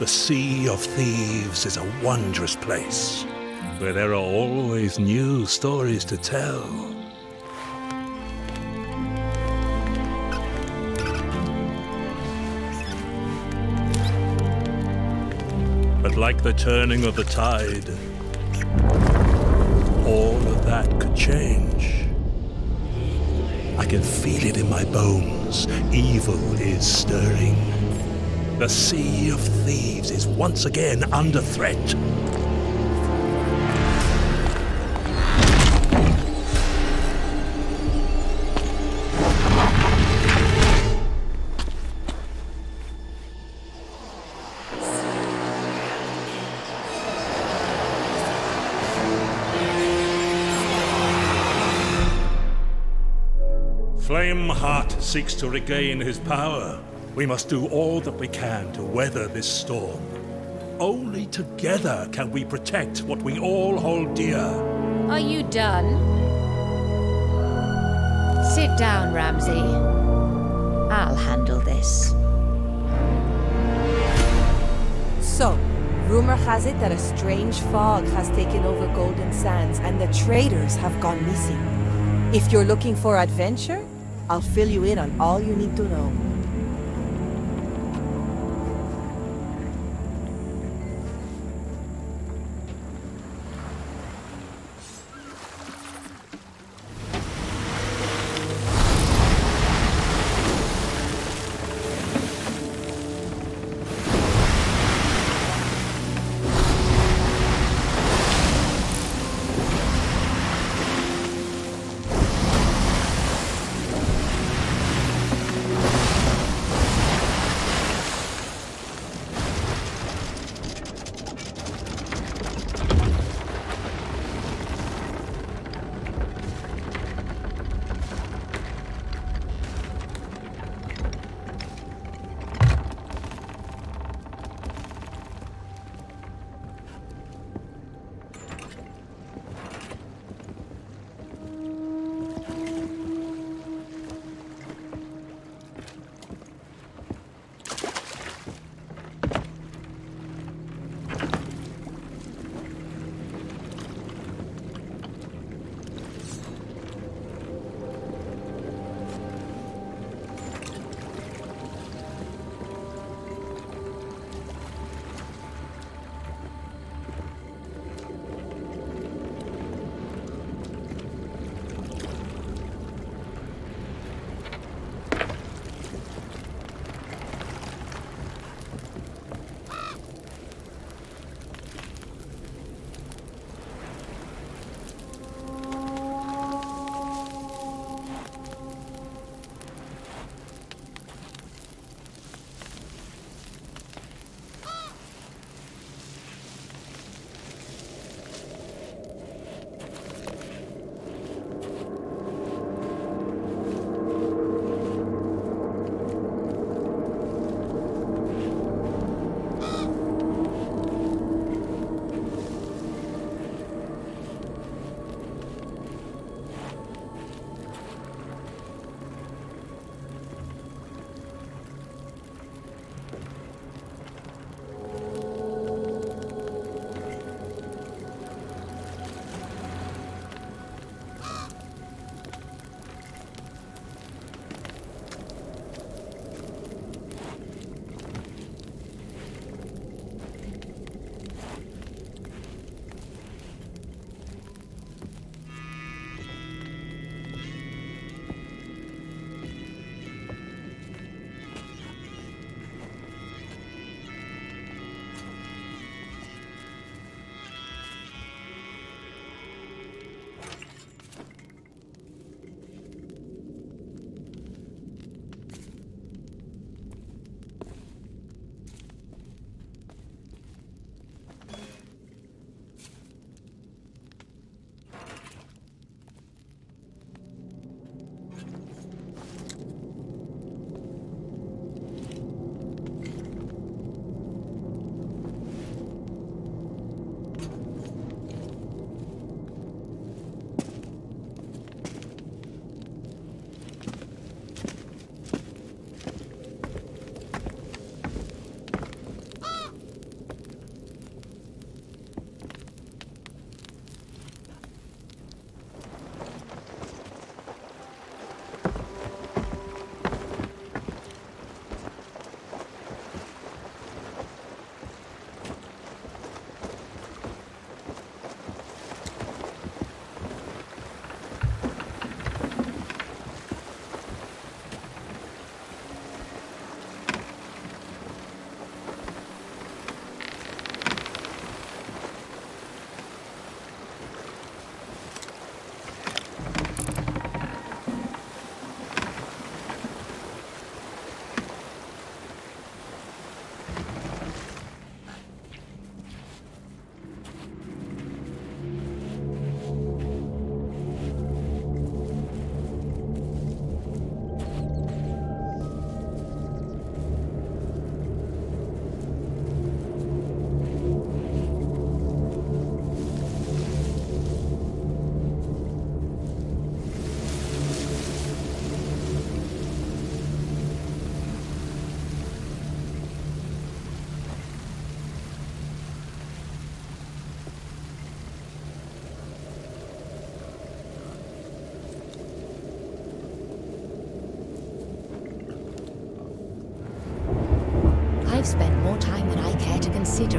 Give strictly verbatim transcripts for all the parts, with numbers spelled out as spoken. The Sea of Thieves is a wondrous place, where there are always new stories to tell. But like the turning of the tide, all of that could change. I can feel it in my bones. Evil is stirring. The Sea of Thieves is once again under threat. Flameheart seeks to regain his power. We must do all that we can to weather this storm. Only together can we protect what we all hold dear. Are you done? Sit down, Ramsay. I'll handle this. So, rumor has it that a strange fog has taken over Golden Sands and the traders have gone missing. If you're looking for adventure, I'll fill you in on all you need to know.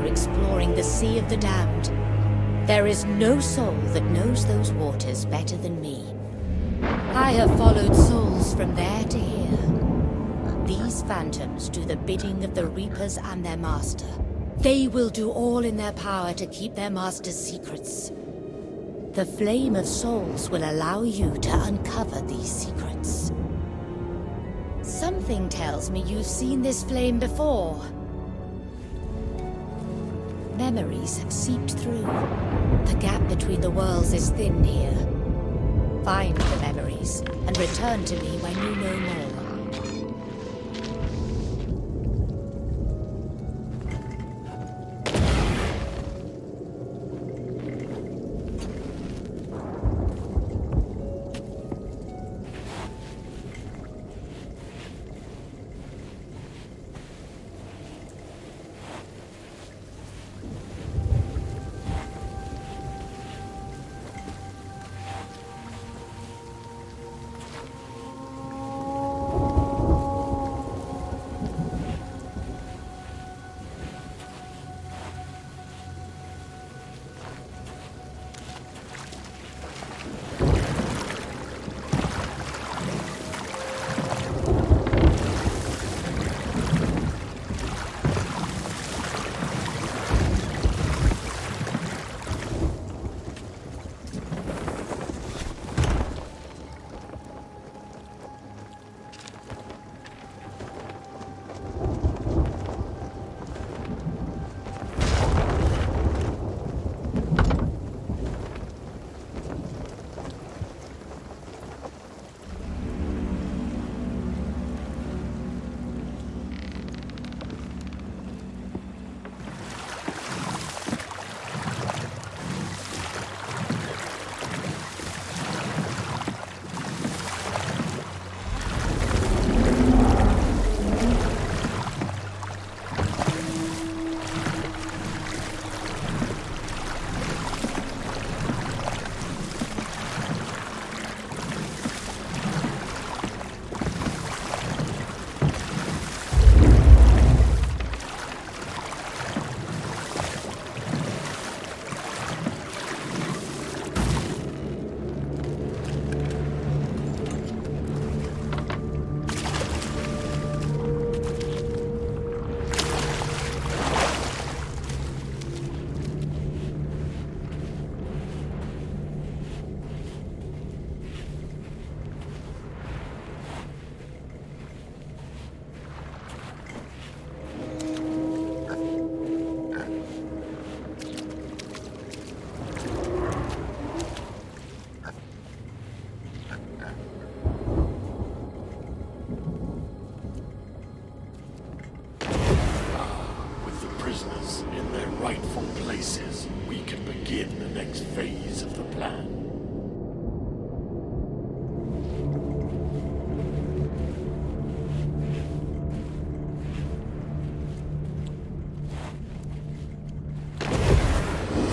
Exploring the Sea of the Damned. There is no soul that knows those waters better than me. I have followed souls from there to here. These phantoms do the bidding of the Reapers and their master. They will do all in their power to keep their master's secrets. The Flame of Souls will allow you to uncover these secrets. Something tells me you've seen this flame before. Memories have seeped through. The gap between the worlds is thin here. Find the memories and return to me when you know more.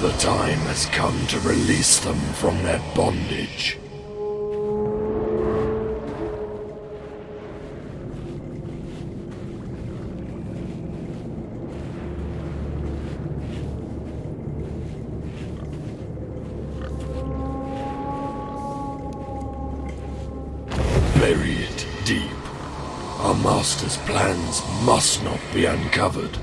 The time has come to release them from their bondage. Bury it deep. Our master's plans must not be uncovered.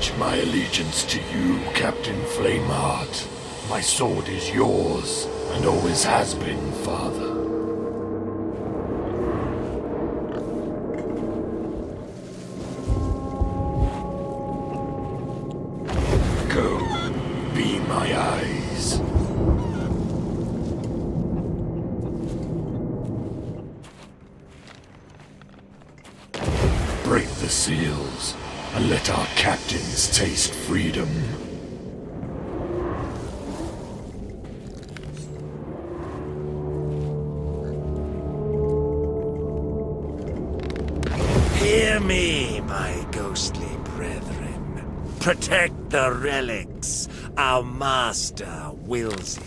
pledge my allegiance to you, Captain Flameheart. My sword is yours, and always has been, Father. Seals, and let our captains taste freedom. Hear me, my ghostly brethren. Protect the relics. Our master wills it.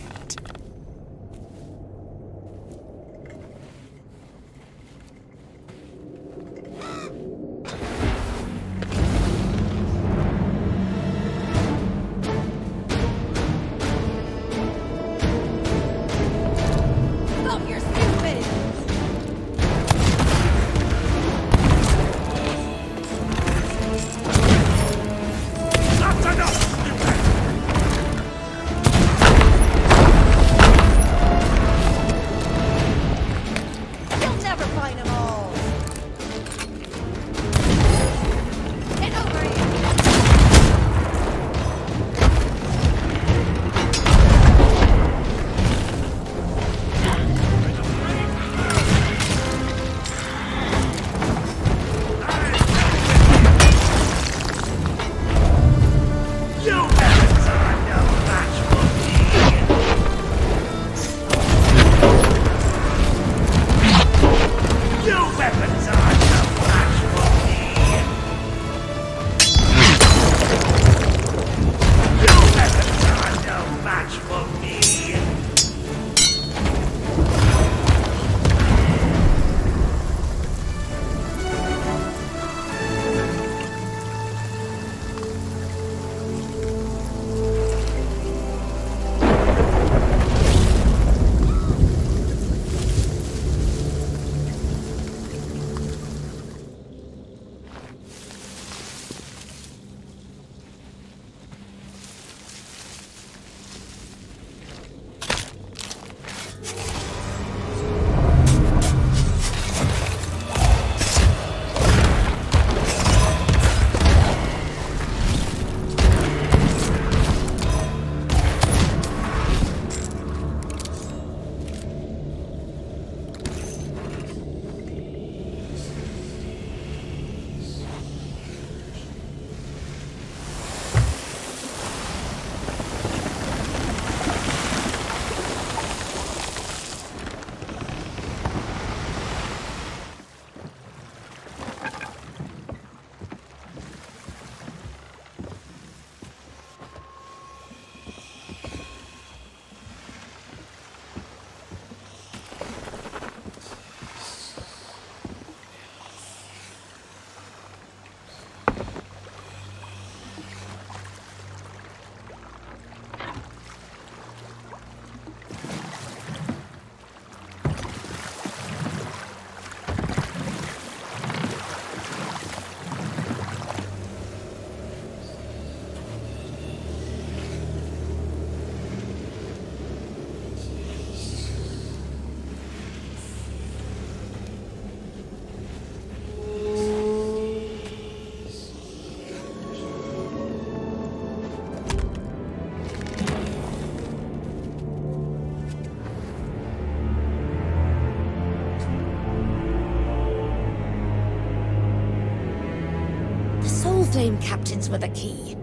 Flame captains were the key.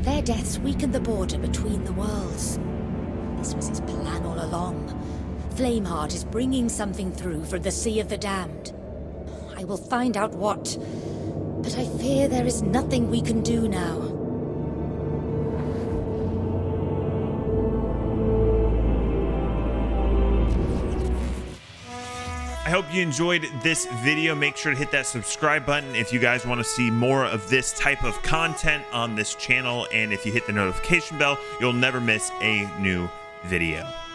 Their deaths weakened the border between the worlds. This was his plan all along. Flameheart is bringing something through from the Sea of the Damned. I will find out what, but I fear there is nothing we can do now. I hope you enjoyed this video. Make sure to hit that subscribe button if you guys want to see more of this type of content on this channel. And if you hit the notification bell, you'll never miss a new video.